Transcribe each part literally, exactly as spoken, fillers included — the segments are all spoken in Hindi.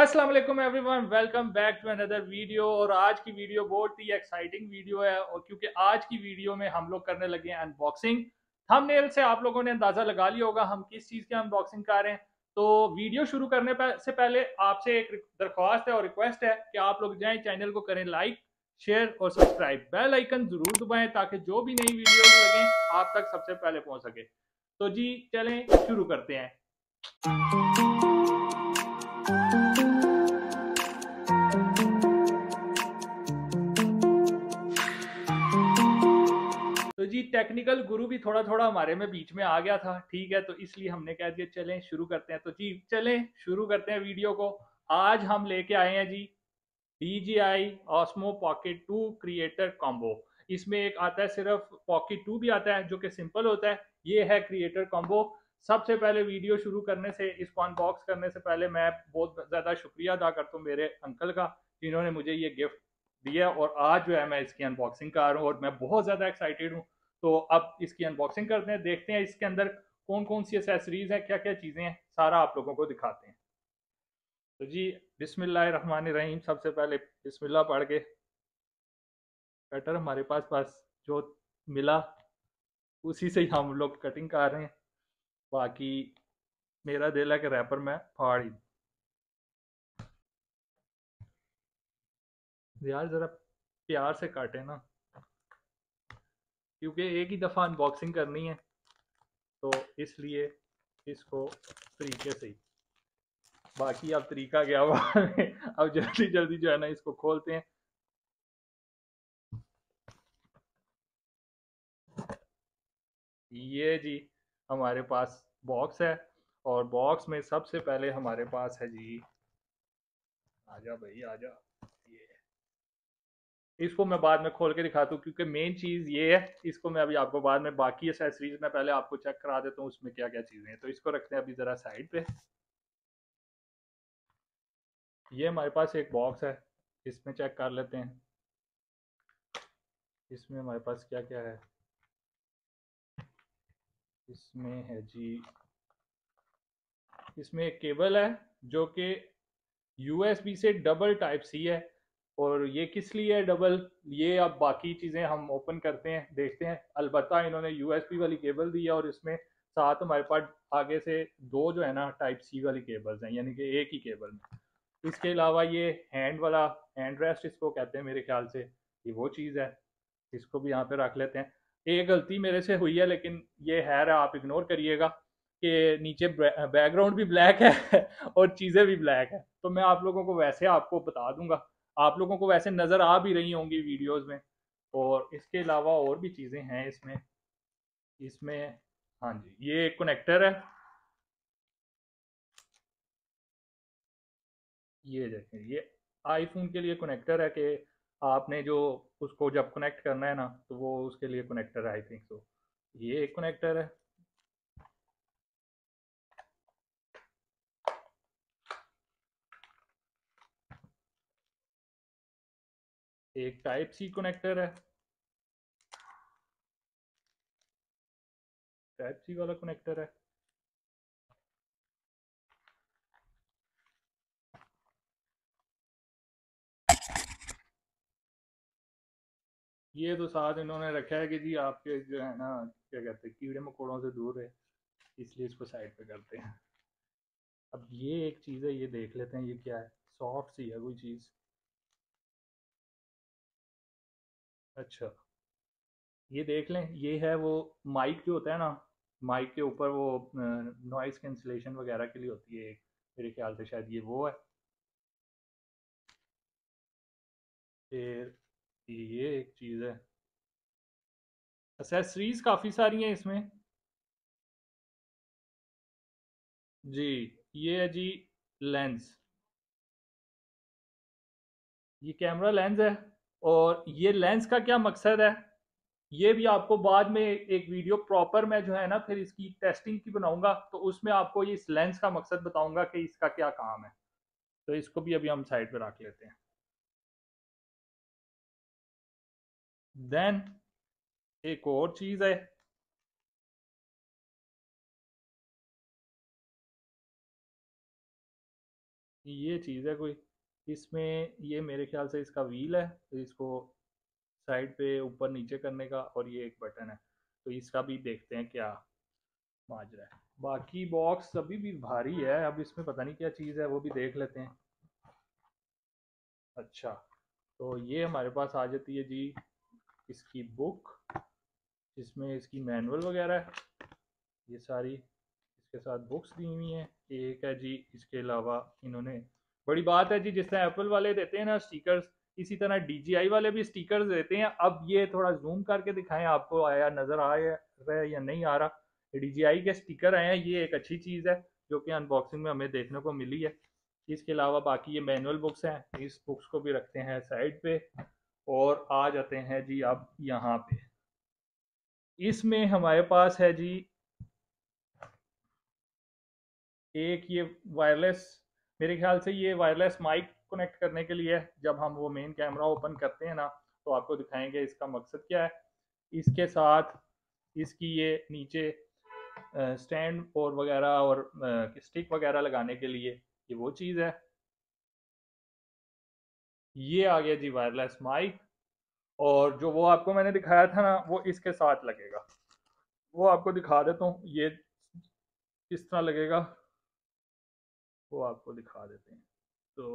अस्सलाम वालेकुम everyone, welcome back to another video. और आज की वीडियो बहुत ही एक्साइटिंग वीडियो है, और क्योंकि आज की वीडियो में हम लोग करने लगे हैं अनबॉक्सिंग। थंबनेल से आप लोगों ने अंदाज़ा लगा लिया होगा हम किस चीज़ की अनबॉक्सिंग कर रहे हैं। तो वीडियो शुरू करने से पहले आपसे एक दरख्वास्त है और रिक्वेस्ट है कि आप लोग जाएँ चैनल को करें लाइक, शेयर और सब्सक्राइब, बेल आइकन ज़रूर दबाएँ ताकि जो भी नई वीडियोज लगें आप तक सबसे पहले पहुँच सके। तो जी चलें शुरू करते हैं। तो जी टेक्निकल गुरु भी थोड़ा थोड़ा हमारे में बीच में आ गया था, ठीक है, तो इसलिए हमने कह दिया चलें शुरू करते हैं। तो जी चलें शुरू करते हैं वीडियो को। आज हम लेके आए हैं जी D J I Osmo Pocket two creator combo. इसमें एक आता है सिर्फ पॉकेट टू भी आता है जो कि सिंपल होता है, ये है क्रिएटर कॉम्बो। सबसे पहले वीडियो शुरू करने से, इसको अनबॉक्स करने से पहले मैं बहुत ज़्यादा शुक्रिया अदा करता हूँ मेरे अंकल का जिन्होंने मुझे ये गिफ्ट दिया, और आज जो है मैं इसकी अनबॉक्सिंग कर रहा हूँ और मैं बहुत ज़्यादा एक्साइटेड हूँ। तो अब इसकी अनबॉक्सिंग करते हैं, देखते हैं इसके अंदर कौन कौन सी एसेसरीज हैं, क्या क्या चीज़ें हैं, सारा आप लोगों को दिखाते हैं। तो जी बिस्मिल्लाहिर्रहमानिर्रहीम, सबसे पहले बिस्मिल्लाह पढ़ के कटर हमारे पास पास जो मिला उसी से हम लोग कटिंग कर रहे हैं। बाकी मेरा दिल है कि रैपर मैं फाड़ ही यार, ज़रा प्यार से काटे ना, क्योंकि एक ही दफ़ा अनबॉक्सिंग करनी है तो इसलिए इसको तरीके से ही। बाकी अब तरीका गया हुआ है, अब जल्दी जल्दी जो है ना इसको खोलते हैं। ये जी हमारे पास बॉक्स है, और बॉक्स में सबसे पहले हमारे पास है जी, आजा भाई आजा, ये इसको मैं बाद में खोल के दिखाता हूँ क्योंकि मेन चीज़ ये है। इसको मैं अभी आपको बाद में, बाकी एक्सेसरीज मैं पहले आपको चेक करा देता हूँ उसमें क्या क्या चीज़ें हैं। तो इसको रखते हैं अभी ज़रा साइड पे। ये हमारे पास एक बॉक्स है, इसमें चेक कर लेते हैं इसमें हमारे पास क्या क्या है। इसमें है जी, इसमें एक केबल है जो कि यू एस बी से डबल टाइप सी है, और ये किस लिए है डबल, ये अब बाकी चीज़ें हम ओपन करते हैं देखते हैं। अलबत्ता इन्होंने यू एस बी वाली केबल दी है, और इसमें साथ हमारे पास आगे से दो जो है ना टाइप सी वाली केबल्स हैं, यानी कि एक ही केबल में। इसके अलावा ये हैंड वाला, हैंड रेस्ट इसको कहते हैं मेरे ख्याल से, ये वो चीज़ है, इसको भी यहाँ पर रख लेते हैं। एक गलती मेरे से हुई है लेकिन ये हैर है, आप इग्नोर करिएगा कि नीचे बैकग्राउंड भी ब्लैक है और चीज़ें भी ब्लैक है। तो मैं आप लोगों को वैसे आपको बता दूंगा, आप लोगों को वैसे नज़र आ भी रही होंगी वीडियोस में। और इसके अलावा और भी चीज़ें हैं इसमें इसमें हाँ जी, ये एक कनेक्टर है, ये देखें, ये आईफोन के लिए कनेक्टर है कि आपने जो उसको जब कनेक्ट करना है ना तो वो उसके लिए कनेक्टर है, आई थिंक सो। ये एक कनेक्टर है, एक टाइप सी कनेक्टर है, टाइप सी वाला कनेक्टर है। ये तो साथ इन्होंने रखा है कि जी आपके जो है ना क्या कहते हैं कीड़े मकोड़ों से दूर है, इसलिए इसको साइड पे करते हैं। अब ये एक चीज़ है, ये देख लेते हैं ये क्या है, सॉफ्ट सी है कोई चीज़। अच्छा ये देख लें, ये है वो माइक जो होता है ना, माइक के ऊपर वो नॉइज़ कैंसलेशन वगैरह के लिए होती है, मेरे ख्याल से शायद ये वो है। फिर ये एक चीज़ है, एक्सेसरीज काफ़ी सारी हैं इसमें जी। ये है जी लेंस, ये कैमरा लेंस है, और ये लेंस का क्या मकसद है ये भी आपको बाद में एक वीडियो प्रॉपर में जो है ना फिर इसकी टेस्टिंग की बनाऊंगा, तो उसमें आपको ये इस लेंस का मकसद बताऊंगा कि इसका क्या काम है। तो इसको भी अभी हम साइड पर रख लेते हैं। देन एक और चीज है, ये चीज़ है कोई। इसमें ये मेरे ख्याल से इसका व्हील है, तो इसको साइड पे ऊपर नीचे करने का, और ये एक बटन है, तो इसका भी देखते हैं क्या माजरा है। बाकी बॉक्स अभी भी भारी है, अब इसमें पता नहीं क्या चीज़ है, वो भी देख लेते हैं। अच्छा, तो ये हमारे पास आ जाती है जी इसकी बुक, जिसमें इसकी मैनुअल वगैरह है, ये सारी इसके साथ बुक्स दी हुई हैं। एक है जी, इसके अलावा इन्होंने, बड़ी बात है जी, जिस तरह एप्पल वाले देते हैं ना स्टिकर्स, इसी तरह डीजीआई वाले भी स्टिकर्स देते हैं। अब ये थोड़ा जूम करके दिखाएं आपको, आया नज़र आया है या नहीं आ रहा। डीजीआई के स्टिकर आए हैं, ये एक अच्छी चीज़ है जो कि अनबॉक्सिंग में हमें देखने को मिली है। इसके अलावा बाकी ये मैनुअल बुक्स हैं, इस बुक्स को भी रखते हैं साइड पे, और आ जाते हैं जी अब यहाँ पे। इसमें हमारे पास है जी एक ये वायरलेस, मेरे ख्याल से ये वायरलेस माइक कनेक्ट करने के लिए है। जब हम वो मेन कैमरा ओपन करते हैं ना, तो आपको दिखाएंगे इसका मकसद क्या है। इसके साथ इसकी ये नीचे स्टैंड और वगैरह और स्टिक वगैरह लगाने के लिए ये वो चीज़ है। ये आ गया जी वायरलेस माइक, और जो वो आपको मैंने दिखाया था ना, वो इसके साथ लगेगा। वो आपको दिखा देता हूँ, ये किस तरह लगेगा वो आपको दिखा देते हैं। तो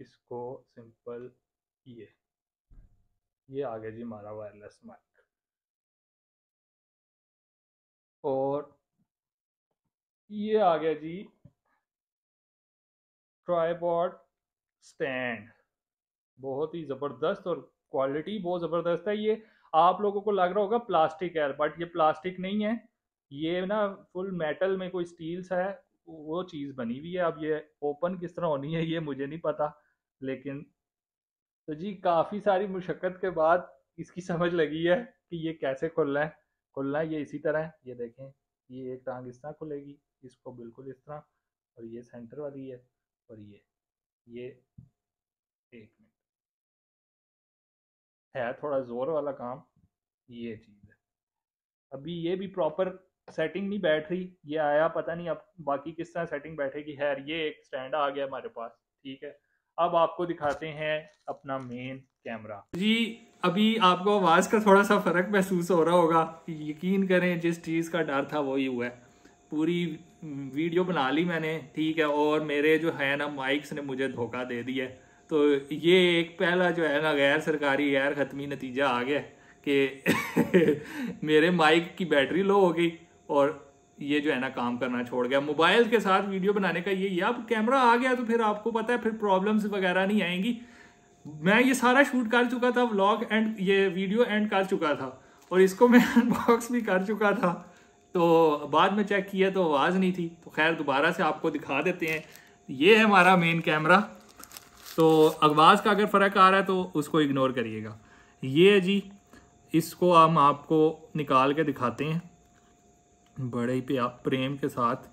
इसको सिंपल, ये ये आ गया जी हमारा वायरलेस माइक। और ये आ गया जी ट्राइपॉड स्टैंड, बहुत ही ज़बरदस्त, और क्वालिटी बहुत ज़बरदस्त है। ये आप लोगों को लग रहा होगा प्लास्टिक है, बट ये प्लास्टिक नहीं है, ये ना फुल मेटल में कोई स्टील सा है वो चीज़ बनी हुई है। अब ये ओपन किस तरह होनी है ये मुझे नहीं पता, लेकिन तो जी काफ़ी सारी मुशक्क़त के बाद इसकी समझ लगी है कि ये कैसे खुलना है। खुलना है ये इसी तरह है, ये देखें, ये एक टांग इस तरह खुलेगी, इसको बिल्कुल इस तरह, और ये सेंटर वाली है, और ये ये एक मिनट है, थोड़ा ज़ोर वाला काम, ये चीज़ है। अभी ये भी प्रॉपर सेटिंग नहीं बैठ रही, ये आया पता नहीं अब बाकी किस तरह सेटिंग बैठेगी। खैर, ये एक स्टैंड आ गया हमारे पास, ठीक है। अब आपको दिखाते हैं अपना मेन कैमरा जी। अभी आपको आवाज़ का थोड़ा सा फ़र्क महसूस हो रहा होगा, यकीन करें जिस चीज़ का डर था वही हुआ है। पूरी वीडियो बना ली मैंने, ठीक है, और मेरे जो है ना माइक्स ने मुझे धोखा दे दिया। तो ये एक पहला जो है ना गैर सरकारी गैर ख़त्मी नतीजा आ गया कि मेरे माइक की बैटरी लो हो गई, और ये जो है ना काम करना छोड़ गया। मोबाइल के साथ वीडियो बनाने का ये, अब कैमरा आ गया तो फिर आपको पता है फिर प्रॉब्लम्स वगैरह नहीं आएंगी। मैं ये सारा शूट कर चुका था, व्लॉग एंड ये वीडियो एंड कर चुका था, और इसको मैं अनबॉक्स भी कर चुका था, तो बाद में चेक किया तो आवाज़ नहीं थी। तो खैर, दोबारा से आपको दिखा देते हैं। ये है हमारा मेन कैमरा, तो आवाज़ का अगर फ़र्क आ रहा है तो उसको इग्नोर करिएगा। ये है जी, इसको हम आपको निकाल के दिखाते हैं बड़े ही प्रेम के साथ।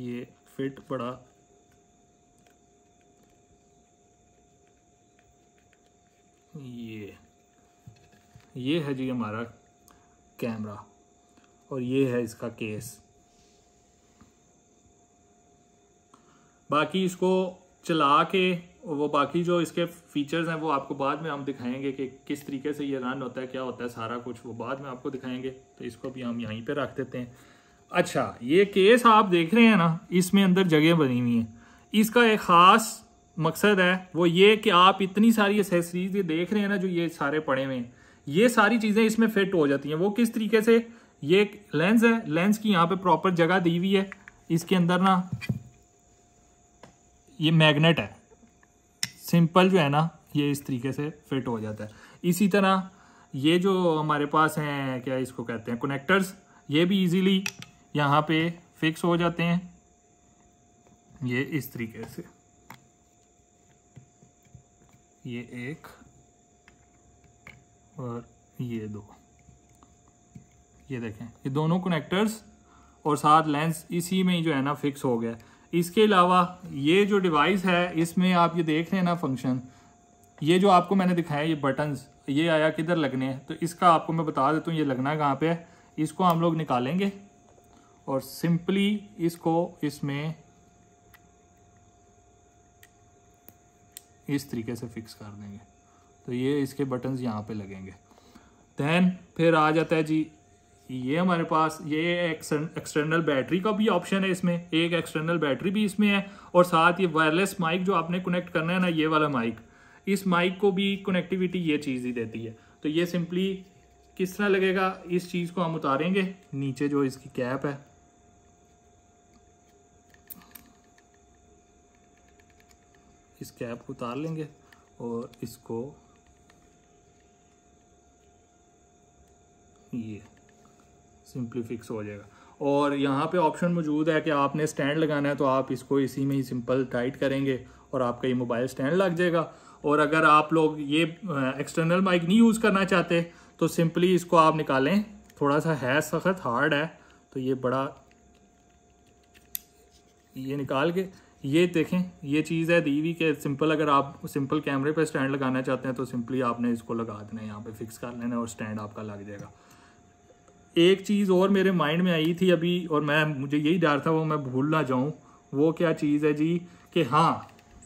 ये फिट बड़ा ये ये है जी हमारा कैमरा, और ये है इसका केस। बाकी इसको चला के वो बाकी जो इसके फीचर्स हैं वो आपको बाद में हम दिखाएंगे कि किस तरीके से ये रन होता है, क्या होता है, सारा कुछ वो बाद में आपको दिखाएंगे। तो इसको भी हम यहीं पे रख देते हैं। अच्छा, ये केस आप देख रहे हैं ना, इसमें अंदर जगह बनी हुई है। इसका एक ख़ास मकसद है, वो ये कि आप इतनी सारी एसेसरीज ये देख रहे हैं ना, जो ये सारे पड़े हुए हैं, ये सारी चीज़ें इसमें फिट हो जाती हैं। वो किस तरीके से, ये एक लेंस है, लेंस की यहाँ पे प्रॉपर जगह दी हुई है। इसके अंदर ना ये मैग्नेट है, सिंपल जो है ना ये इस तरीके से फिट हो जाता है। इसी तरह ये जो हमारे पास हैं, क्या इसको कहते हैं, कनेक्टर्स, ये भी इजीली यहाँ पे फिक्स हो जाते हैं, ये इस तरीके से, ये एक और ये दो, ये देखें, ये दोनों कनेक्टर्स और साथ लेंस इसी में ही जो है ना फिक्स हो गया। इसके अलावा ये जो डिवाइस है, इसमें आप ये देख रहे हैं ना फंक्शन, ये जो आपको मैंने दिखाया ये बटन्स, ये आया किधर लगने हैं, तो इसका आपको मैं बता देता हूँ ये लगना कहाँ पे है। इसको हम लोग निकालेंगे और सिंपली इसको इसमें इस तरीके से फिक्स कर देंगे, तो ये इसके बटन्स यहाँ पे लगेंगे। दैन फिर आ जाता है जी ये हमारे पास, ये एक्सटर्नल बैटरी का भी ऑप्शन है इसमें, एक एक्सटर्नल बैटरी भी इसमें है, और साथ ये वायरलेस माइक जो आपने कनेक्ट करना है ना, ये वाला माइक, इस माइक को भी कनेक्टिविटी ये चीज़ ही देती है। तो ये सिंपली किस तरह लगेगा, इस चीज़ को हम उतारेंगे, नीचे जो इसकी कैप है इस कैप को उतार लेंगे और इसको ये सिंपली फिक्स हो जाएगा। और यहाँ पे ऑप्शन मौजूद है कि आपने स्टैंड लगाना है तो आप इसको इसी में ही सिंपल टाइट करेंगे और आपका ये मोबाइल स्टैंड लग जाएगा। और अगर आप लोग ये एक्सटर्नल माइक नहीं यूज़ करना चाहते तो सिंपली इसको आप निकालें, थोड़ा सा है सख्त, हार्ड है, तो ये बड़ा ये निकाल के ये देखें, ये चीज़ है दीवी के सिंपल, अगर आप सिंपल कैमरे पे स्टैंड लगाना चाहते हैं तो सिंपली आपने इसको लगा देना है, यहाँ पे फिक्स कर लेना और स्टैंड आपका लग जाएगा। एक चीज़ और मेरे माइंड में आई थी अभी और मैं मुझे यही डर था वो मैं भूल ना जाऊँ, वो क्या चीज़ है जी कि हाँ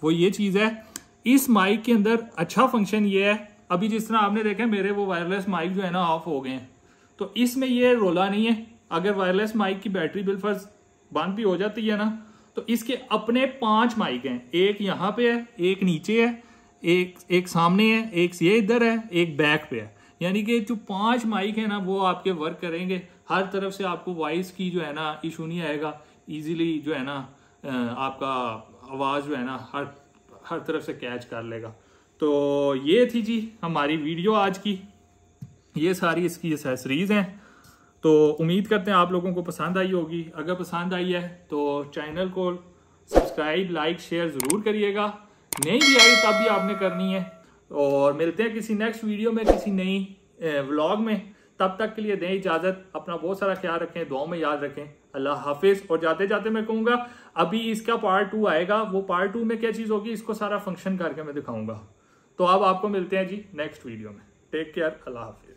वो ये चीज़ है, इस माइक के अंदर अच्छा फंक्शन ये है, अभी जिस तरह आपने देखा मेरे वो वायरलेस माइक जो है ना ऑफ हो गए हैं, तो इसमें ये रोला नहीं है। अगर वायरलेस माइक की बैटरी बिलफर्ज बंद भी हो जाती है ना, तो इसके अपने पांच माइक हैं, एक यहाँ पे है, एक नीचे है, एक एक सामने है, एक ये इधर है, एक बैक पे है, यानी कि जो पांच माइक है ना वो आपके वर्क करेंगे, हर तरफ से आपको वॉइस की जो है ना इशू नहीं आएगा, ईजिली जो है ना आपका आवाज़ जो है ना हर हर तरफ से कैच कर लेगा। तो ये थी जी हमारी वीडियो आज की, ये सारी इसकी एसेसरीज़ हैं, तो उम्मीद करते हैं आप लोगों को पसंद आई होगी। अगर पसंद आई है तो चैनल को सब्सक्राइब, लाइक, शेयर ज़रूर करिएगा, नहीं भी आई तब भी आपने करनी है। और मिलते हैं किसी नेक्स्ट वीडियो में, किसी नई व्लॉग में, तब तक के लिए दें इजाज़त, अपना बहुत सारा ख्याल रखें, दुआओं में याद रखें, अल्लाह हाफिज़। और जाते जाते मैं कहूँगा अभी इसका पार्ट टू आएगा, वो पार्ट टू में क्या चीज़ होगी इसको सारा फंक्शन करके मैं दिखाऊँगा। तो अब आपको मिलते हैं जी नेक्स्ट वीडियो में, टेक केयर, अल्लाह हाफिज़।